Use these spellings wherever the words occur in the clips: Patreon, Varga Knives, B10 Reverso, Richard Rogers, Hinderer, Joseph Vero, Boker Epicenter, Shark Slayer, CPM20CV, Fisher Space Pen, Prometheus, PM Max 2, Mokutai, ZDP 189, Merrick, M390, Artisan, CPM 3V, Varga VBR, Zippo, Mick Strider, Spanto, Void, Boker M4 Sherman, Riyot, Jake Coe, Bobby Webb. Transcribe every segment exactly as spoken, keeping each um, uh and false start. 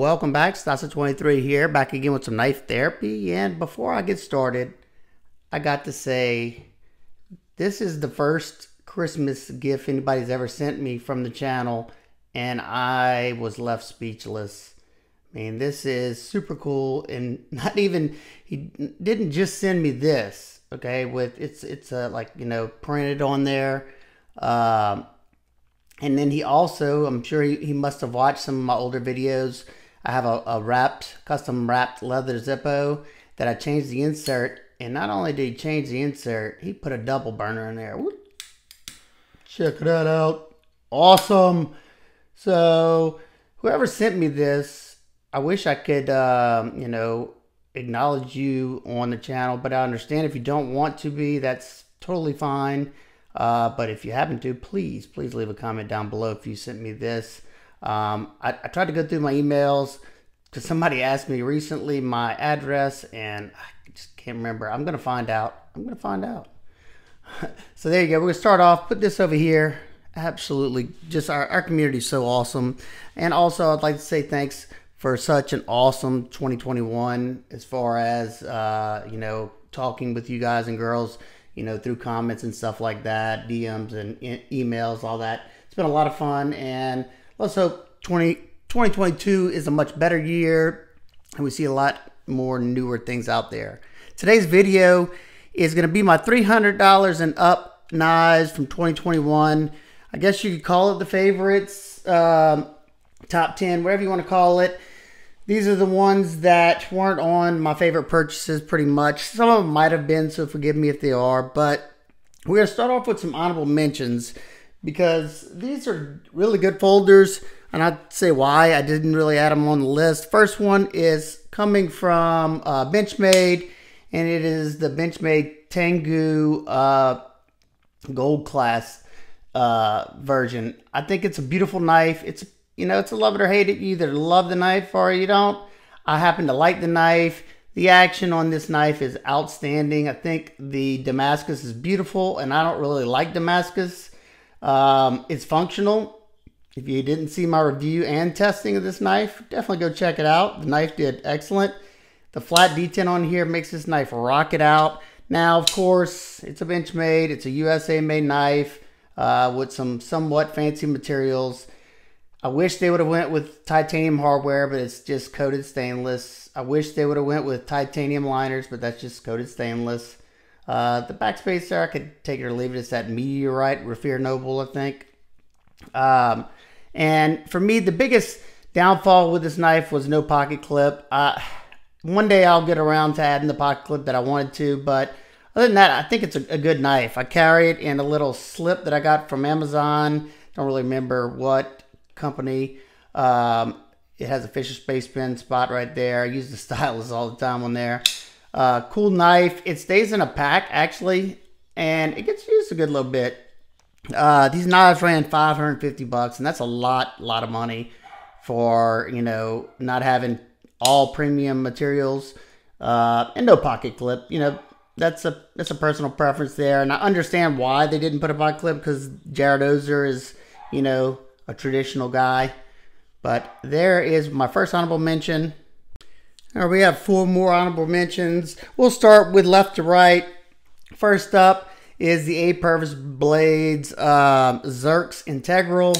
Welcome back, Stassa twenty-three here, back again with some knife therapy. And before I get started, I got to say, this is the first Christmas gift anybody's ever sent me from the channel, and I was left speechless. I mean, this is super cool, and not even, he didn't just send me this, okay, with, it's, it's uh, like, you know, printed on there. Um, and then he also, I'm sure he, he must have watched some of my older videos. I have a, a wrapped, custom wrapped leather Zippo that I changed the insert. And not only did he change the insert, he put a double burner in there. Woo. Check that out. Awesome. So whoever sent me this, I wish I could, um, you know, acknowledge you on the channel. But I understand if you don't want to be, that's totally fine. Uh, but if you happen to, please, please leave a comment down below if you sent me this. Um, I, I tried to go through my emails because somebody asked me recently my address and I just can't remember. I'm gonna find out. I'm gonna find out. So there you go. We're gonna start off. Put this over here. Absolutely, just our, our community is so awesome. And also, I'd like to say thanks for such an awesome twenty twenty-one. As far as uh, you know, talking with you guys and girls, you know, through comments and stuff like that, D Ms and e emails, all that. It's been a lot of fun, and let's hope twenty twenty-two is a much better year, and we see a lot more newer things out there. Today's video is going to be my three hundred dollars and up knives from twenty twenty-one. I guess you could call it the favorites, um, top ten, whatever you want to call it. These are the ones that weren't on my favorite purchases pretty much. Some of them might have been, so forgive me if they are, but we're going to start off with some honorable mentions because these are really good folders, and I'll say why I didn't really add them on the list. First one is coming from uh, Benchmade, and it is the Benchmade Tengu uh, Gold Class uh, version. I think it's a beautiful knife. It's, you know, it's a love it or hate it. You either love the knife or you don't. I happen to like the knife. The action on this knife is outstanding. I think the Damascus is beautiful, and I don't really like Damascus. Um, it's functional. If you didn't see my review and testing of this knife, definitely go check it out. The knife did excellent. The flat detent on here makes this knife rocket out. Now, of course, it's a Benchmade. It's a U S A-made knife uh, with some somewhat fancy materials. I wish they would have went with titanium hardware, but it's just coated stainless. I wish they would have went with titanium liners, but that's just coated stainless. Uh, the backspace there, I could take it or leave it. It's that meteorite, Rafir Noble, I think. Um, and for me, the biggest downfall with this knife was no pocket clip. Uh, one day I'll get around to adding the pocket clip that I wanted to, but other than that, I think it's a, a good knife. I carry it in a little slip that I got from Amazon. Don't really remember what company. Um, it has a Fisher Space Pen spot right there. I use the stylus all the time on there. Uh, cool knife. It stays in a pack, actually, and it gets used a good little bit. Uh, these knives ran five hundred fifty bucks, and that's a lot, lot of money for, you know, not having all premium materials, uh, and no pocket clip. You know, that's a, that's a personal preference there. And I understand why they didn't put a pocket clip, because Jared Ozer is, you know, a traditional guy. But there is my first honorable mention. All right, we have four more honorable mentions. We'll start with left to right. First up is the Adam Purvis Blades um, Zerk's Integral.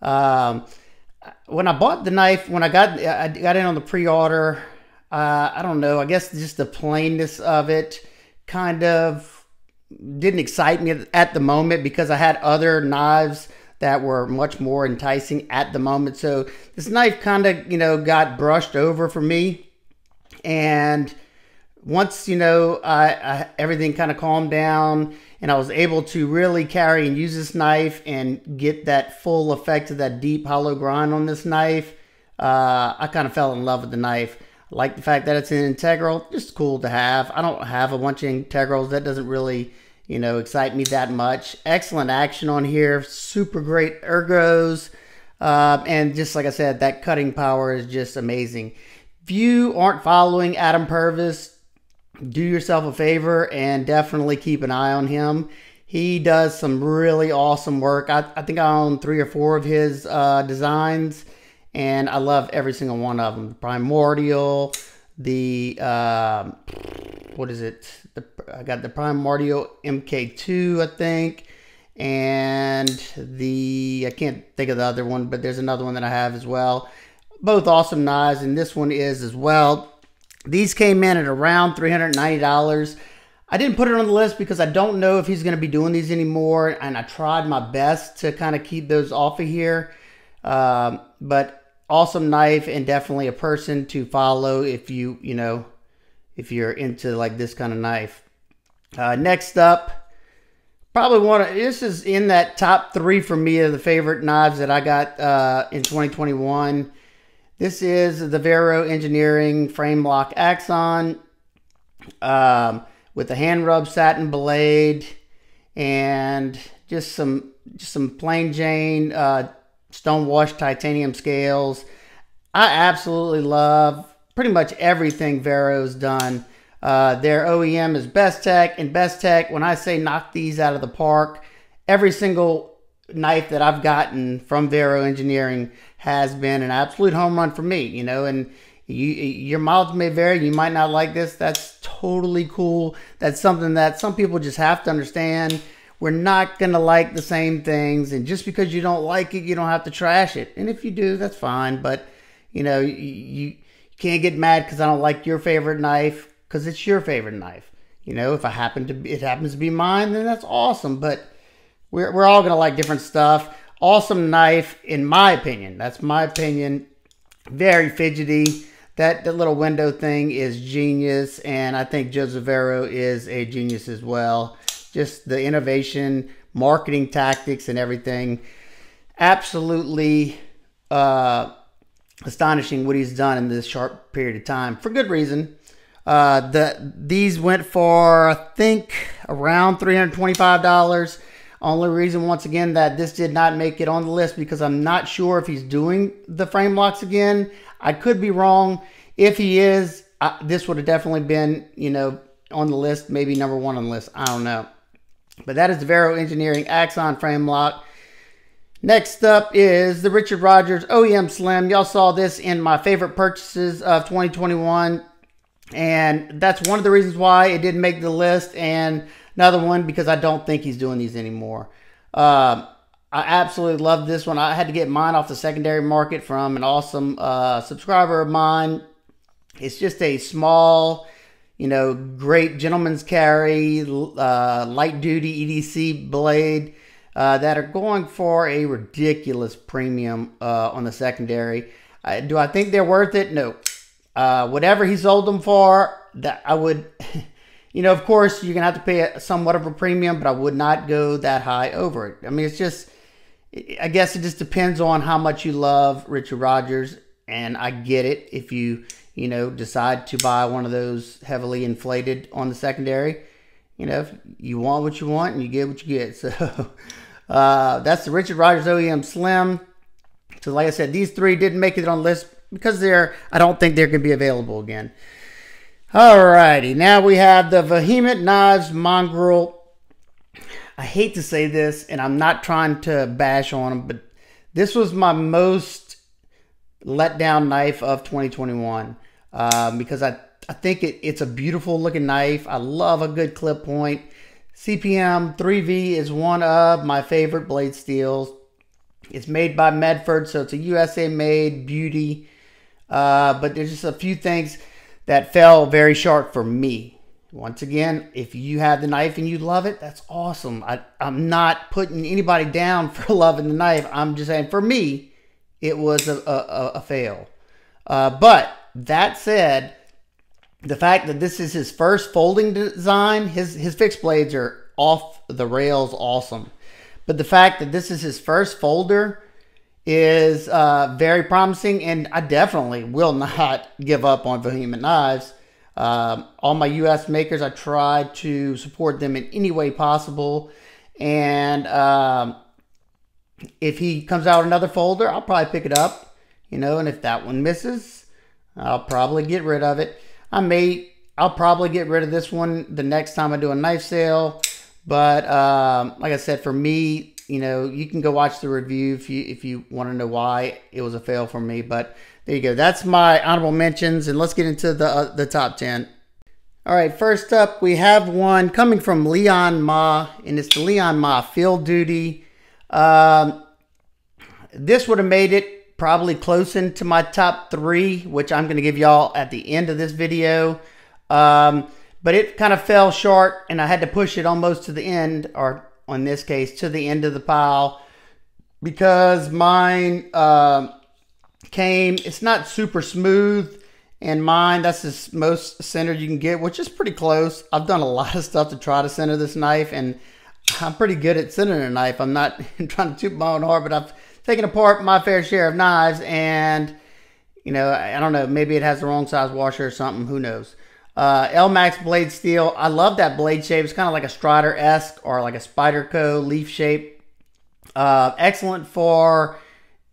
Um, when I bought the knife, when I got I got in on the pre-order, uh, I don't know, I guess just the plainness of it kind of didn't excite me at the moment because I had other knives that were much more enticing at the moment. So this knife kind of, you know, got brushed over for me. And once, you know, I, I, everything kind of calmed down and I was able to really carry and use this knife and get that full effect of that deep hollow grind on this knife, uh, I kind of fell in love with the knife. I like the fact that it's an integral. Just cool to have. I don't have a bunch of integrals. That doesn't really, you know, excite me that much. Excellent action on here. Super great ergos. Uh, and just like I said, that cutting power is just amazing. If you aren't following Adam Purvis, do yourself a favor and definitely keep an eye on him. He does some really awesome work. I, I think I own three or four of his uh, designs, and I love every single one of them. The Primordial, the uh, what is it? The, I got the Primordial M K two, I think, and the I can't think of the other one, but there's another one that I have as well. Both awesome knives, and this one is as well. These came in at around three hundred ninety dollars. I didn't put it on the list because I don't know if he's going to be doing these anymore, and I tried my best to kind of keep those off of here. Um, but awesome knife, and definitely a person to follow if you, you know, if you're into like this kind of knife. Uh, next up, probably one of, this is in that top three for me of the favorite knives that I got uh, in twenty twenty-one. This is the Vero Engineering Frame Lock Axon. Um, with a hand rub satin blade and just some just some plain Jane uh, stone washed titanium scales. I absolutely love pretty much everything Vero's done. Uh, their O E M is Bestech, and Bestech, when I say knock these out of the park, every single knife that I've gotten from Vero Engineering has been an absolute home run for me, you know, and you, your mileage may vary. You might not like this. That's totally cool. That's something that some people just have to understand. We're not going to like the same things. And just because you don't like it, you don't have to trash it. And if you do, that's fine. But, you know, you, you can't get mad because I don't like your favorite knife, because it's your favorite knife. You know, if I happen to be, it happens to be mine, then that's awesome. But we're, we're all going to like different stuff. Awesome knife, in my opinion. That's my opinion. Very fidgety. That, that little window thing is genius, and I think Joseph Vero is a genius as well. Just the innovation, marketing tactics, and everything. Absolutely uh, astonishing what he's done in this short period of time, for good reason. Uh, the, these went for, I think, around three hundred twenty-five dollars. Only reason, once again, that this did not make it on the list because I'm not sure if he's doing the frame locks again. I could be wrong. If he is, I, this would have definitely been, you know, on the list, maybe number one on the list. I don't know. But that is the Vero Engineering Axon Frame Lock. Next up is the Richard Rogers O E M Slim. Y'all saw this in my favorite purchases of twenty twenty-one. And that's one of the reasons why it didn't make the list. And another one, because I don't think he's doing these anymore. Uh, I absolutely love this one. I had to get mine off the secondary market from an awesome uh, subscriber of mine. It's just a small, you know, great gentleman's carry, uh, light duty E D C blade uh, that are going for a ridiculous premium uh, on the secondary. Uh, do I think they're worth it? No. Uh, whatever he sold them for, that I would... You know, of course, you're going to have to pay a, somewhat of a premium, but I would not go that high over it. I mean, it's just, I guess it just depends on how much you love Richard Rogers. And I get it if you, you know, decide to buy one of those heavily inflated on the secondary. You know, if you want what you want and you get what you get. So uh, that's the Richard Rogers O E M Slim. So like I said, these three didn't make it on the list because they're, I don't think they're going to be available again. Alrighty, now we have the Vehement Knives Mongrel. I hate to say this, and I'm not trying to bash on them, but this was my most letdown knife of twenty twenty-one um, because I, I think it, it's a beautiful looking knife. I love a good clip point. C P M three V is one of my favorite blade steels. It's made by Medford, so it's a U S A made beauty, uh, but there's just a few things that fell very short for me. Once again, if you have the knife and you love it, that's awesome. I, I'm not putting anybody down for loving the knife. I'm just saying, for me, it was a, a, a fail. Uh, but that said, the fact that this is his first folding design, his, his fixed blades are off the rails awesome. But the fact that this is his first folder is uh, very promising, and I definitely will not give up on Vehement Knives. Um, all my U S makers, I try to support them in any way possible, and um, if he comes out with another folder, I'll probably pick it up, you know, and if that one misses, I'll probably get rid of it. I may, I'll probably get rid of this one the next time I do a knife sale, but um, like I said, for me, you know, you can go watch the review if you if you want to know why it was a fail for me. But there you go. That's my honorable mentions, and let's get into the uh, the top ten. All right, first up, we have one coming from Liong Mah, and it's the Liong Mah Field Duty. Um, this would have made it probably close into my top three, which I'm going to give y'all at the end of this video. Um, but it kind of fell short, and I had to push it almost to the end, or in this case, to the end of the pile, because mine uh, came, it's not super smooth. And mine, that's the most centered you can get, which is pretty close. I've done a lot of stuff to try to center this knife, and I'm pretty good at centering a knife. I'm not trying to toot my own horn, but I've taken apart my fair share of knives, and, you know, I don't know, maybe it has the wrong size washer or something. Who knows? Uh, L-Max Blade Steel. I love that blade shape. It's kind of like a Strider-esque or like a Spyderco leaf shape. Uh, excellent for...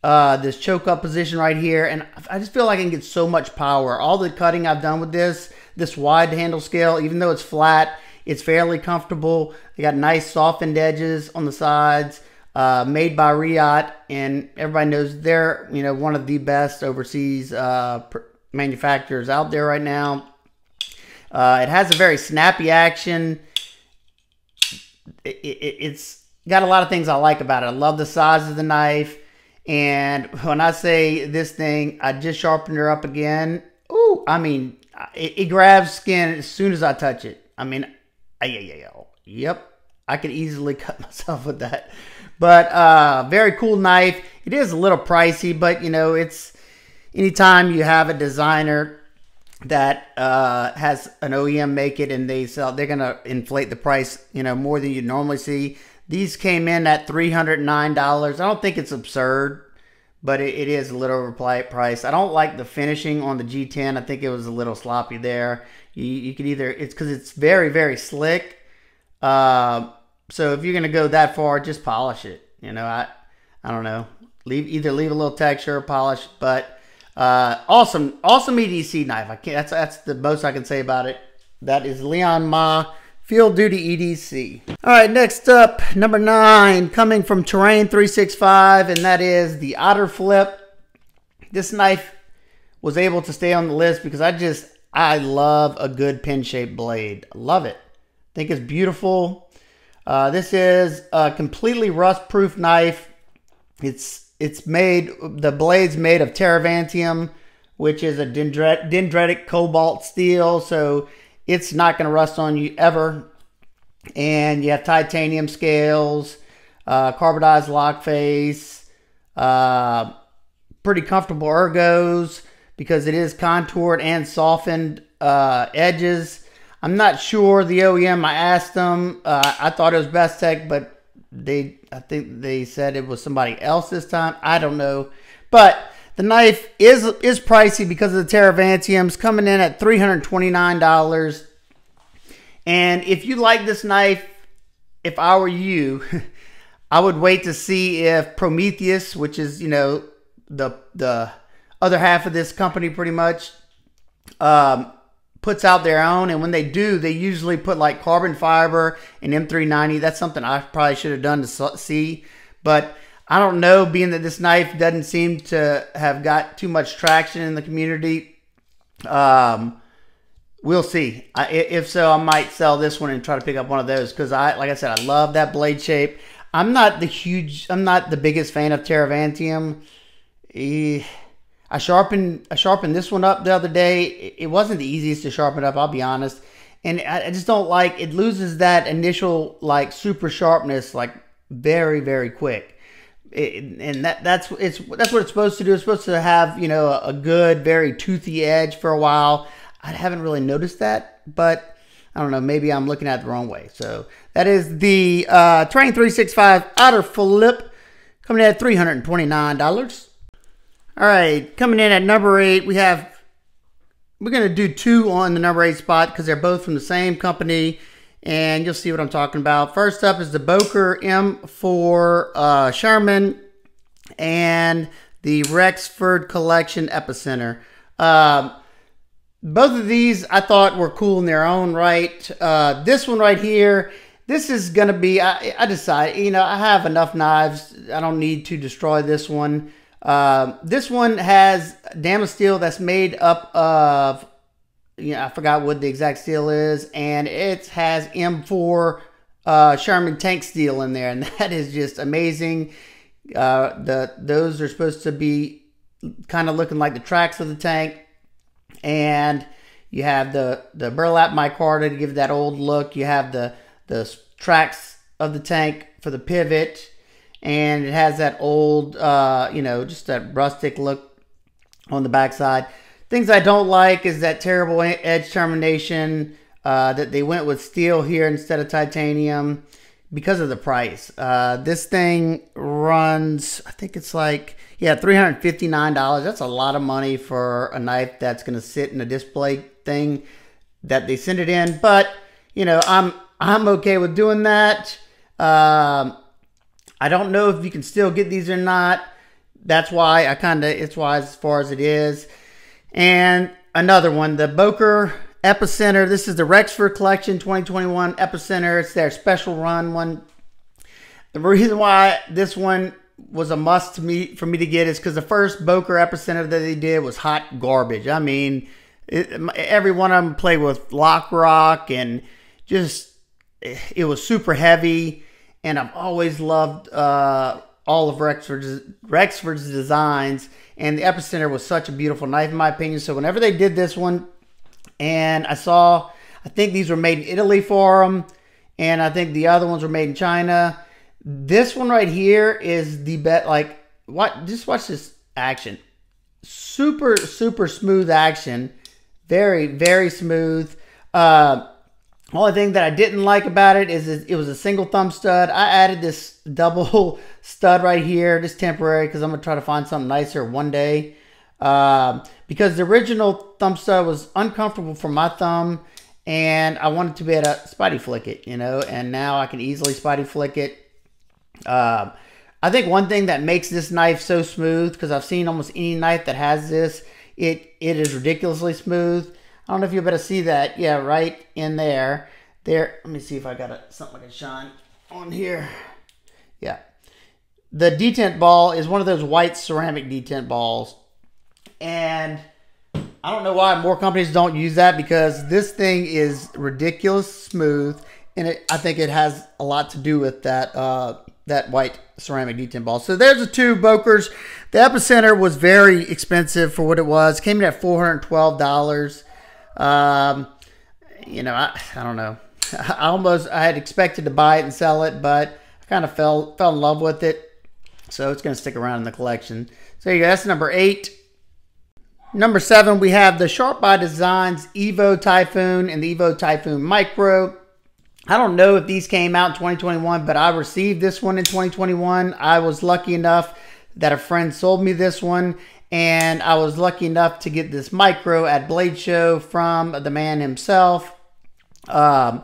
Uh, this choke up position right here, and I just feel like I can get so much power. All the cutting I've done with this, this wide handle scale, even though it's flat, it's fairly comfortable. They got nice softened edges on the sides, uh, made by Riyot, and everybody knows they're, you know, one of the best overseas uh, manufacturers out there right now. Uh, it has a very snappy action. It, it, it's got a lot of things I like about it. I love the size of the knife. And when I say this thing, I just sharpened her up again. Ooh, I mean, it, it grabs skin as soon as I touch it. I mean, yeah, yeah, yeah. Yep, I could easily cut myself with that. But uh, very cool knife. It is a little pricey, but you know, it's anytime you have a designer that uh, has an O E M make it and they sell, they're gonna inflate the price, you know, more than you normally see. These came in at three hundred nine dollars. I don't think it's absurd, but it, it is a little overpriced. I don't like the finishing on the G ten. I think it was a little sloppy there. You, you could either, it's because it's very, very slick. Uh, so if you're going to go that far, just polish it. You know, I I don't know. Leave Either leave a little texture or polish, but uh, awesome, awesome E D C knife. I can't, that's, that's the most I can say about it. That is Liong Mah Field Duty E D C. All right, next up, number nine, coming from Terrain three sixty-five, and that is the Otter Flip. This knife was able to stay on the list because I just, I love a good pin-shaped blade. I love it. I think it's beautiful. Uh, this is a completely rust-proof knife. It's it's made, the blade's made of Teravantium, which is a dendrit, dendritic cobalt steel, so it's not going to rust on you ever. And you have titanium scales, uh, carbidized lock face, uh, pretty comfortable ergos because it is contoured and softened uh, edges. I'm not sure the O E M. I asked them. Uh, I thought it was Bestech, but they, I think they said it was somebody else this time. I don't know, but the knife is is pricey because of the Teravantiums, coming in at three hundred twenty-nine dollars. And if you like this knife, if I were you, I would wait to see if Prometheus, which is, you know, the the other half of this company pretty much, um, puts out their own. And when they do, they usually put like carbon fiber and M three ninety. That's something I probably should have done to see. But I don't know, being that this knife doesn't seem to have got too much traction in the community. Um, we'll see. I, if so, I might sell this one and try to pick up one of those because, I, like I said, I love that blade shape. I'm not the huge, I'm not the biggest fan of Teravantium. I sharpened, I sharpened this one up the other day. It wasn't the easiest to sharpen up, I'll be honest. And I just don't like, it loses that initial, like, super sharpness, like, very, very quick. It, and that that's it's that's what it's supposed to do. It's supposed to have, you know, a, a good, very toothy edge for a while. I haven't really noticed that, but I don't know. Maybe I'm looking at it the wrong way. So that is the uh, Terrain three sixty-five Otter Flip, coming in at three hundred twenty-nine dollars. All right, coming in at number eight, we have we're gonna do two on the number eight spot because they're both from the same company. And you'll see what I'm talking about. First up is the Boker M four uh, Sherman and the Rexford Collection Epicenter. Uh, both of these I thought were cool in their own right. Uh, this one right here This is going to be, I, I decide, you know, I have enough knives. I don't need to destroy this one. Uh, this one has Damascus steel that's made up of, you know, I forgot what the exact steel is. And it has M four uh, Sherman tank steel in there. And that is just amazing. Uh, the those are supposed to be kind of looking like the tracks of the tank. And you have the, the burlap micarta to give that old look. You have the the tracks of the tank for the pivot, and it has that old, uh, you know, just that rustic look on the backside. Things I don't like is that terrible edge termination, uh, that they went with steel here instead of titanium because of the price. Uh, this thing runs, I think it's like, yeah, three hundred fifty-nine dollars. That's a lot of money for a knife that's going to sit in a display thing that they send it in. But, you know, I'm, I'm okay with doing that. Um, I don't know if you can still get these or not. That's why I kind of, it's wise as far as it is. And another one, the Boker Epicenter. This is the Rexford Collection twenty twenty-one Epicenter. It's their special run one. The reason why this one was a must to me, for me to get, is because the first Boker Epicenter that they did was hot garbage. I mean, it, every one of them played with lock rock and just... It was super heavy, and I've always loved uh, all of Rexford's, Rexford's designs, and the Epicenter was such a beautiful knife in my opinion. So whenever they did this one, and I saw, I think these were made in Italy for them, and I think the other ones were made in China. This one right here is the best. Like, what? Just watch this action. Super, super smooth action. Very, very smooth. Uh, Only thing that I didn't like about it is it was a single thumb stud. I added this double stud right here, just temporary, because I'm going to try to find something nicer one day. Uh, because the original thumb stud was uncomfortable for my thumb, and I wanted to be able to spidey flick it, you know, and now I can easily spidey flick it. Uh, I think one thing that makes this knife so smooth, because I've seen almost any knife that has this, it it is ridiculously smooth. I don't know if you'll be able to see that. Yeah, right in there. There. Let me see if I got a, something I can shine on here. Yeah. The detent ball is one of those white ceramic detent balls. And I don't know why more companies don't use that, because this thing is ridiculous smooth. And it, I think it has a lot to do with that, uh, that white ceramic detent ball. So there's the two Bokers. The Epicenter was very expensive for what it was. Came in at four hundred twelve dollars. Um, you know, I, I don't know. I almost, I had expected to buy it and sell it, but I kind of fell, fell in love with it. So it's going to stick around in the collection. So there you go. That's number eight. Number seven, we have the Sharp by Design's Evo Typhoon and the Evo Typhoon Micro. I don't know if these came out in twenty twenty-one, but I received this one in twenty twenty-one. I was lucky enough that a friend sold me this one. And I was lucky enough to get this micro at Blade Show from the man himself. Um,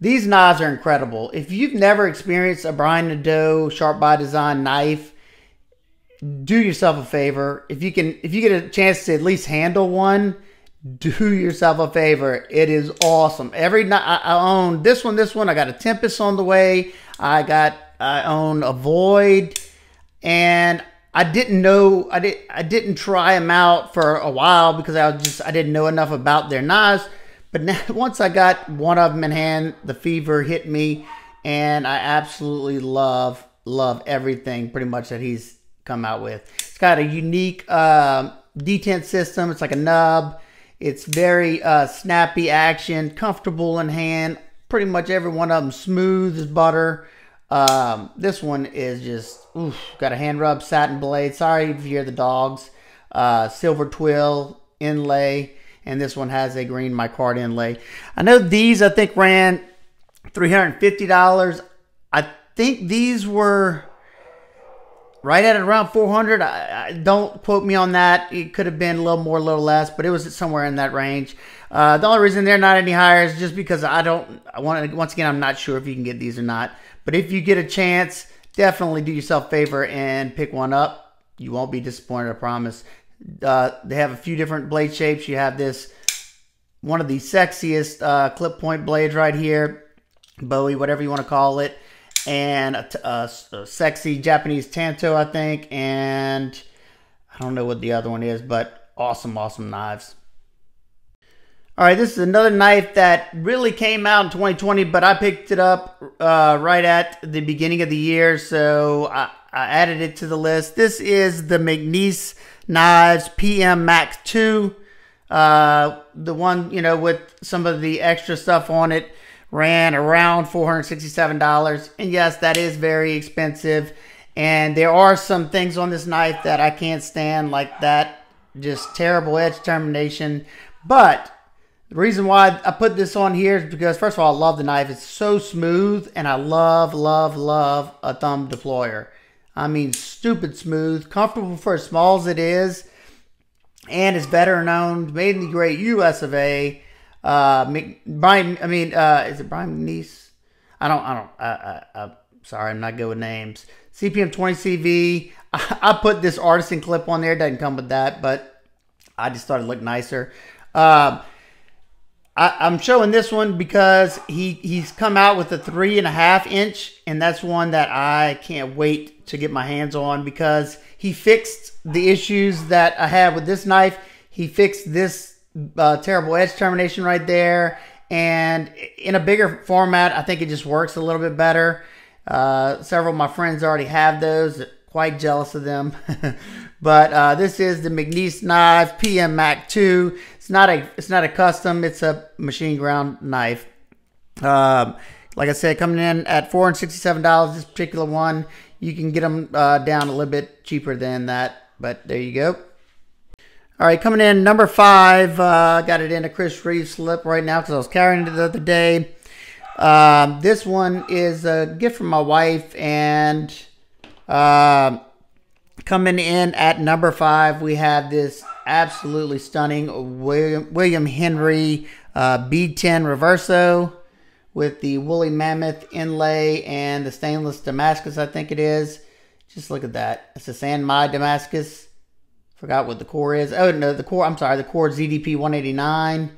these knives are incredible. If you've never experienced a Brian Nadeau Sharp by Design knife, do yourself a favor. If you can, if you get a chance to at least handle one, do yourself a favor. It is awesome. Every knife I own, this one, this one. I got a Tempest on the way. I got, I own a Void, and I didn't know, I, did, I didn't try them out for a while because I was just, I didn't know enough about their knives. But now, once I got one of them in hand, the fever hit me, and I absolutely love, love everything pretty much that he's come out with. It's got a unique um, detent system. It's like a nub. It's very uh, snappy action, comfortable in hand. Pretty much every one of them smooth as butter. Um, this one is just, oof, got a hand rub satin blade. Sorry if you hear the dogs. Uh, silver twill inlay, and this one has a green micard inlay. I know these, I think, ran three hundred fifty dollars. I think these were right at around four hundred dollars. I, I, don't quote me on that. It could have been a little more, a little less, but it was somewhere in that range. Uh, the only reason they're not any higher is just because I don't, I want to, once again, I'm not sure if you can get these or not. But if you get a chance, definitely do yourself a favor and pick one up. You won't be disappointed, I promise. Uh, they have a few different blade shapes. You have this, one of the sexiest uh, clip point blades right here. Bowie, whatever you want to call it, and a, a, a sexy Japanese tanto, I think, and I don't know what the other one is, but awesome, awesome knives. All right, this is another knife that really came out in twenty twenty, but I picked it up uh, right at the beginning of the year, so I, I added it to the list. This is the McNeese Knives P M Max two, uh, the one, you know, with some of the extra stuff on it. Ran around four hundred sixty-seven dollars, and yes, that is very expensive, and there are some things on this knife that I can't stand, like that just terrible edge termination. But the reason why I put this on here is because, first of all, I love the knife. It's so smooth, and I love love love a thumb deployer. I mean, stupid smooth, comfortable for as small as it is, and it's veteran owned, made in the great U S of A. Uh, Brian, I mean, uh, is it Brian McNeese? I don't, I don't, I, I, I, sorry, I'm not good with names. C P M twenty C V. I, I put this Artisan clip on there. It doesn't come with that, but I just thought it looked nicer. Um, I, I'm showing this one because he, he's come out with a three and a half inch, and that's one that I can't wait to get my hands on because he fixed the issues that I had with this knife. He fixed this Uh, terrible edge termination right there, and in a bigger format I think it just works a little bit better. Uh, several of my friends already have those, quite jealous of them. But uh, this is the McNeese Knives P M Mac two. It's not a it's not a custom, it's a machine ground knife. Um, like I said, coming in at four hundred sixty-seven dollars, this particular one. You can get them uh, down a little bit cheaper than that, but there you go. All right, coming in number five. Uh, got it in a Chris Reeves slip right now because I was carrying it the other day. Um, this one is a gift from my wife, and uh, coming in at number five, we have this absolutely stunning William, William Henry uh, B ten Reverso with the woolly mammoth inlay and the stainless Damascus, I think it is. Just look at that. It's a Sand My Damascus. Forgot what the core is. Oh, no, the core, I'm sorry, the core Z D P one eighty-nine.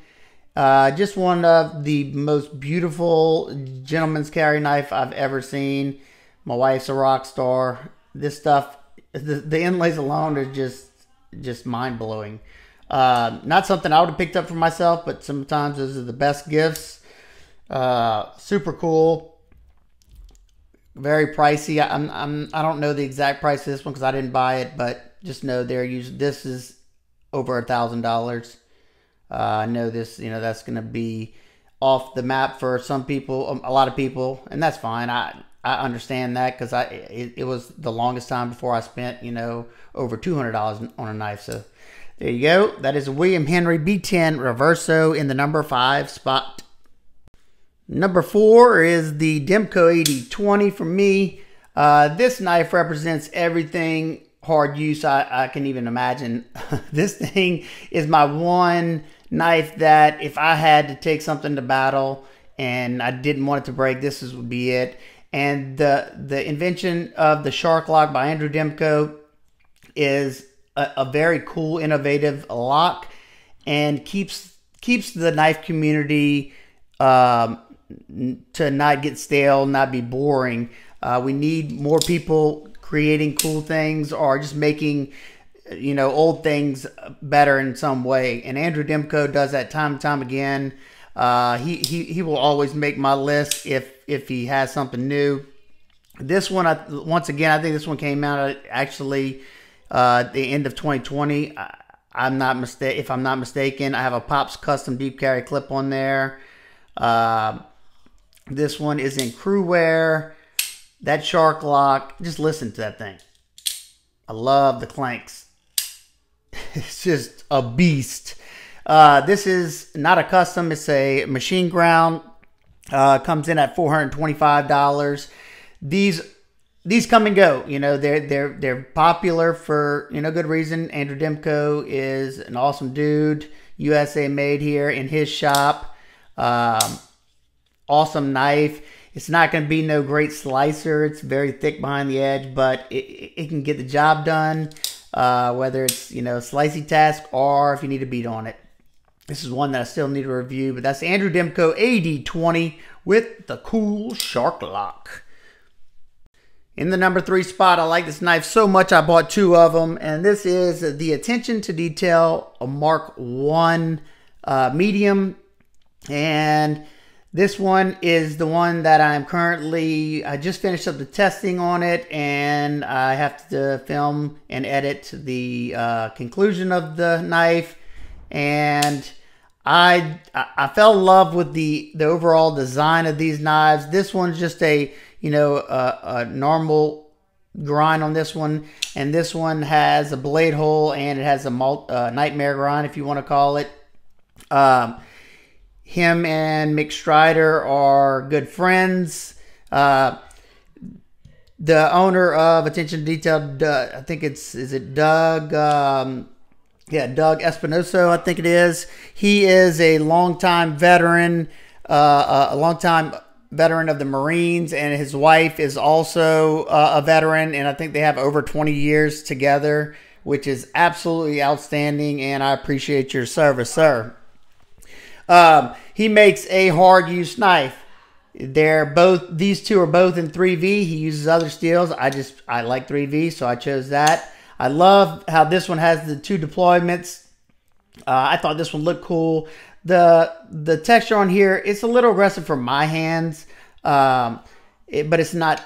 Uh, just one of the most beautiful gentleman's carry knife I've ever seen. My wife's a rock star. This stuff, the, the inlays alone are just, just mind-blowing. Uh, not something I would have picked up for myself, but sometimes those are the best gifts. Uh, super cool. Very pricey. I'm, I'm, I don't know the exact price of this one because I didn't buy it, but just know they're used. This is over a thousand dollars. I know this. You know that's going to be off the map for some people, a lot of people, and that's fine. I I understand that because I it, it was the longest time before I spent you know over two hundred dollars on a knife. So there you go. That is a William Henry B ten Reverso in the number five spot. Number four is the Demko A D twenty for me. Uh, this knife represents everything. Hard use I, I can even imagine. This thing is my one knife that if I had to take something to battle and I didn't want it to break, this is, would be it. And the the invention of the Shark Lock by Andrew Demko is a, a very cool, innovative lock, and keeps keeps the knife community um, to not get stale, not be boring. Uh, we need more people creating cool things or just making, you know, old things better in some way. And Andrew Demko does that time and time again. Uh, he, he, he will always make my list if, if he has something new. This one, I, once again, I think this one came out actually uh, at the end of twenty twenty. I, I'm not mistake if I'm not mistaken. I have a Pops Custom Deep Carry clip on there. Uh, this one is in crew wear. That Shark Lock, just listen to that thing. I love the clanks. It's just a beast. Uh, this is not a custom, it's a machine ground. Uh, comes in at four hundred twenty-five dollars. These these come and go. You know, they're they're they're popular for you know good reason. Andrew Demko is an awesome dude. U S A made here in his shop. Um, awesome knife. It's not going to be no great slicer. It's very thick behind the edge, but it, it can get the job done, uh, whether it's, you know, a slicey task or if you need a beat on it. This is one that I still need to review, but that's Andrew Demko A D twenty with the cool Shark Lock. In the number three spot, I like this knife so much I bought two of them, and this is the Attention to Detail Mark One uh, medium, and this one is the one that I'm currently, I just finished up the testing on it, and I have to film and edit the uh, conclusion of the knife. And I I fell in love with the, the overall design of these knives. This one's just a, you know, a, a normal grind on this one. And this one has a blade hole and it has a malt, uh, nightmare grind, if you want to call it. Um, him and Mick Strider are good friends. Uh, the owner of Attention to Detail, uh, I think it's, is it Doug... Um, Yeah, Doug Espinoso, I think it is. He is a longtime veteran, uh, a longtime veteran of the Marines, and his wife is also uh, a veteran, and I think they have over twenty years together, which is absolutely outstanding, and I appreciate your service, sir. Um, he makes a hard-use knife. They're both, these two are both in three V. He uses other steels. I just, I like three V, so I chose that. I love how this one has the two deployments. Uh, I thought this one looked cool. The the texture on here, it's a little aggressive for my hands, um, it, but it's not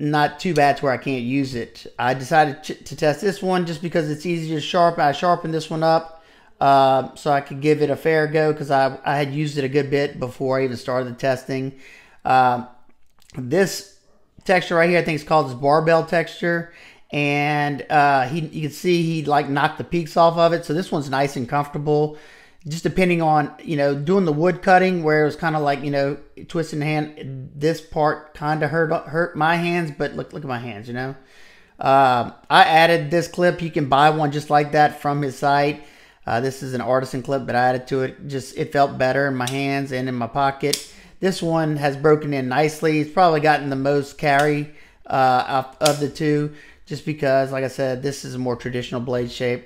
not too bad to where I can't use it. I decided to, to test this one just because it's easier to sharpen. I sharpened this one up uh, so I could give it a fair go because I, I had used it a good bit before I even started the testing. Um, this texture right here, I think it's called this barbell texture. And uh, he, you can see he like knocked the peaks off of it. So this one's nice and comfortable. Just depending on, you know, doing the wood cutting where it was kind of like, you know, twisting the hand. This part kind of hurt hurt my hands, but look, look at my hands, you know. Uh, I added this clip. You can buy one just like that from his site. Uh, this is an Artisan clip, but I added to it. Just it felt better in my hands and in my pocket. This one has broken in nicely. It's probably gotten the most carry uh, of the two. Just because, like I said, this is a more traditional blade shape.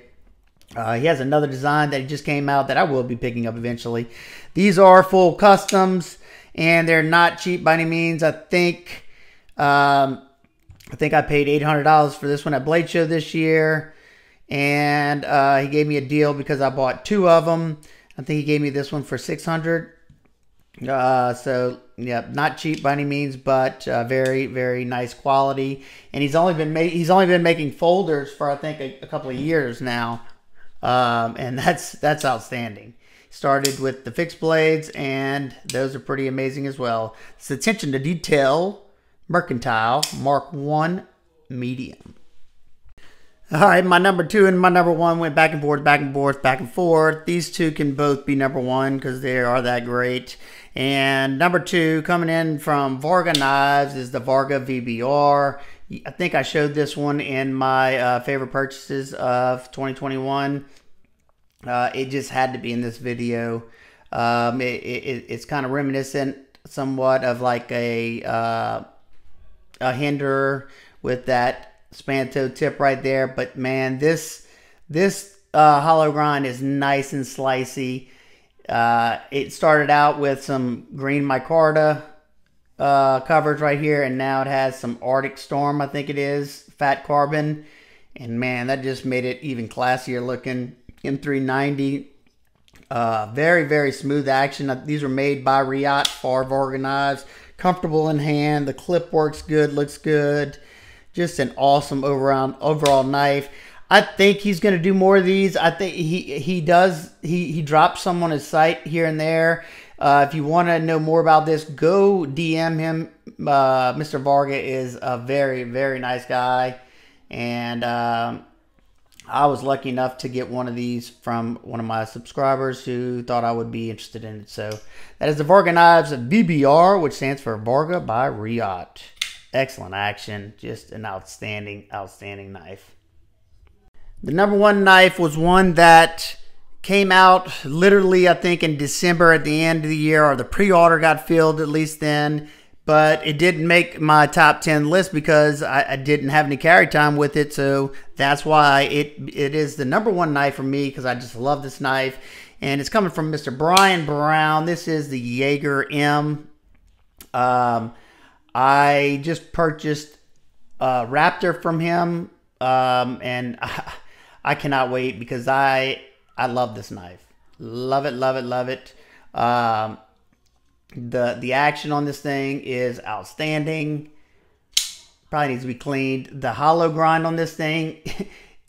Uh, he has another design that just came out that I will be picking up eventually. These are full customs, and they're not cheap by any means. I think um, I think I paid eight hundred dollars for this one at Blade Show this year, and uh, he gave me a deal because I bought two of them. I think he gave me this one for six hundred dollars. Uh, so yeah, not cheap by any means, but uh, very, very nice quality. And he's only been he's only been making folders for I think a, a couple of years now, um, and that's that's outstanding. Started with the fixed blades, and those are pretty amazing as well. It's Attention to Detail Mercantile Mark One medium. All right, my number two and my number one went back and forth, back and forth, back and forth. These two can both be number one because they are that great. And number two, coming in from Varga Knives, is the Varga V B R. I think I showed this one in my uh, favorite purchases of twenty twenty-one. Uh, it just had to be in this video. Um, it, it, it's kind of reminiscent somewhat of like a, uh, a Hinderer with that Spanto tip right there, but man, this this uh, hollow grind is nice and slicey. Uh, it started out with some green micarta uh, coverage right here, and now it has some Arctic Storm, I think it is, fat carbon, and man, that just made it even classier looking. M three ninety, uh, very very smooth action. These are made by Riyot for Varga Knives. Comfortable in hand. The clip works good, looks good. Just an awesome overall, overall knife. I think he's going to do more of these. I think he he does. He, he drops some on his site here and there. Uh, if you want to know more about this, go D M him. Uh, Mister Varga is a very, very nice guy. And um, I was lucky enough to get one of these from one of my subscribers who thought I would be interested in it. So that is the Varga Knives V B R, which stands for Varga by Riyot. Excellent action. Just an outstanding, outstanding knife. The number one knife was one that came out literally, I think, in December at the end of the year, or the pre-order got filled at least then. But it didn't make my top ten list because I, I didn't have any carry time with it. So that's why it it is the number one knife for me, because I just love this knife. and it's coming from Mister Brian Brown. This is the Jaeger M. Um, I just purchased uh, Raptor from him, um, and I, I cannot wait because I I love this knife. Love it, love it, love it. Um, the the action on this thing is outstanding. Probably needs to be cleaned. The hollow grind on this thing,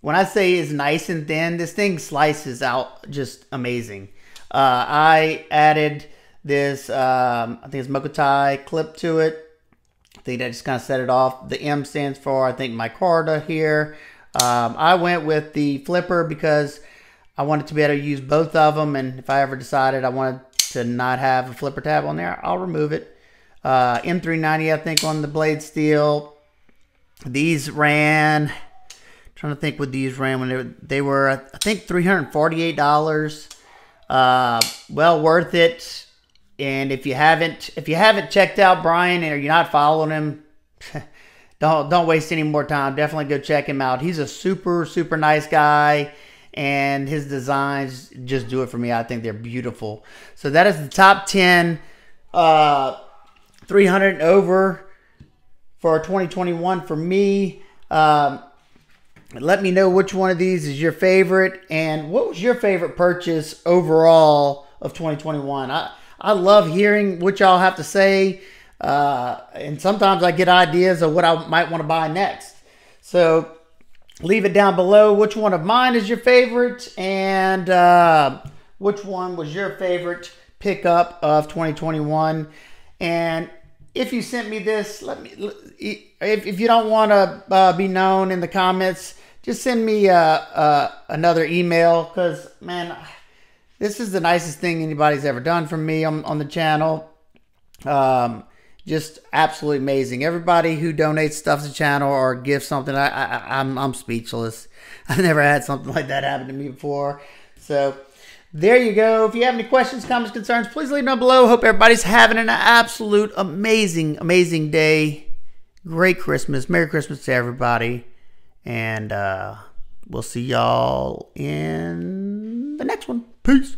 when I say is nice and thin, this thing slices out just amazing. Uh, I added this, um, I think it's Mokutai clip to it. I think that just kind of set it off. The M stands for, I think, micarta here. Um, I went with the flipper because I wanted to be able to use both of them. And if I ever decided I wanted to not have a flipper tab on there, I'll remove it. Uh, M three ninety, I think, on the blade steel. These ran, I'm trying to think what these ran when they were, they were I think three hundred forty-eight dollars. Uh, well worth it. And if you haven't, if you haven't checked out Brian and you're not following him, don't, don't waste any more time. Definitely go check him out. He's a super, super nice guy, and his designs just do it for me. I think they're beautiful. So that is the top ten, uh, three hundred and over for twenty twenty-one for me. Um, let me know which one of these is your favorite, and what was your favorite purchase overall of twenty twenty-one. I, I love hearing what y'all have to say, uh, and sometimes I get ideas of what I might want to buy next. So leave it down below which one of mine is your favorite, and uh, which one was your favorite pickup of twenty twenty-one. And if you sent me this, let me, if, if you don't want to uh, be known in the comments, just send me uh, uh, another email, because, man, this is the nicest thing anybody's ever done for me on, on the channel. Um, just absolutely amazing. Everybody who donates stuff to the channel or gives something, I, I, I'm, I'm speechless. I've never had something like that happen to me before. So there you go. If you have any questions, comments, concerns, please leave them down below. Hope everybody's having an absolute amazing, amazing day. Great Christmas. Merry Christmas to everybody. And uh, we'll see y'all in the next one. Peace.